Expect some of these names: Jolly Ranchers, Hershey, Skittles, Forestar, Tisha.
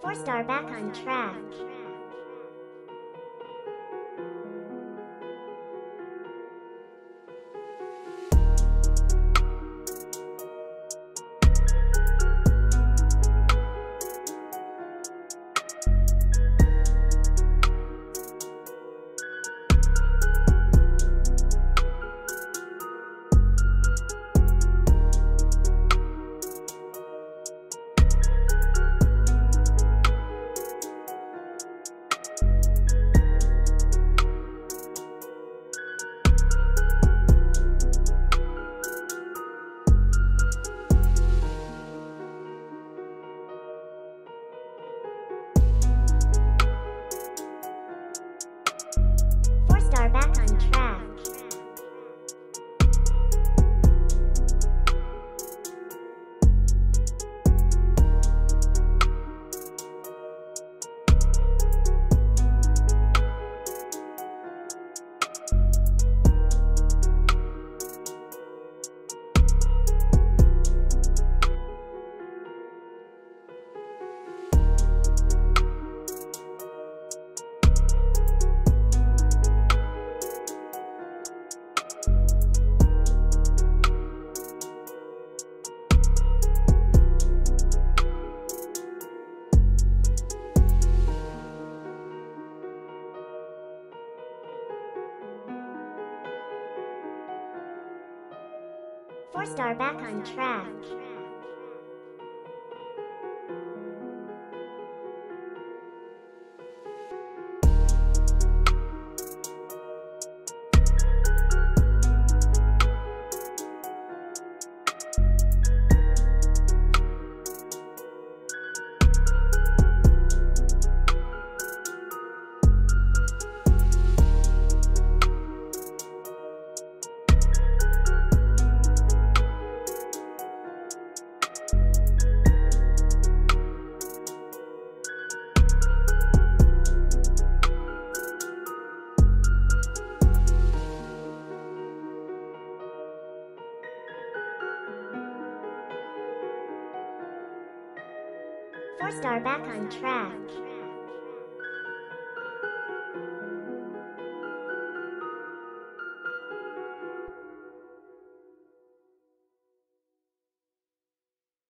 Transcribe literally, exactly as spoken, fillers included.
Forestar back on track. Are back on track. Forestar back on track. Forestar back on track.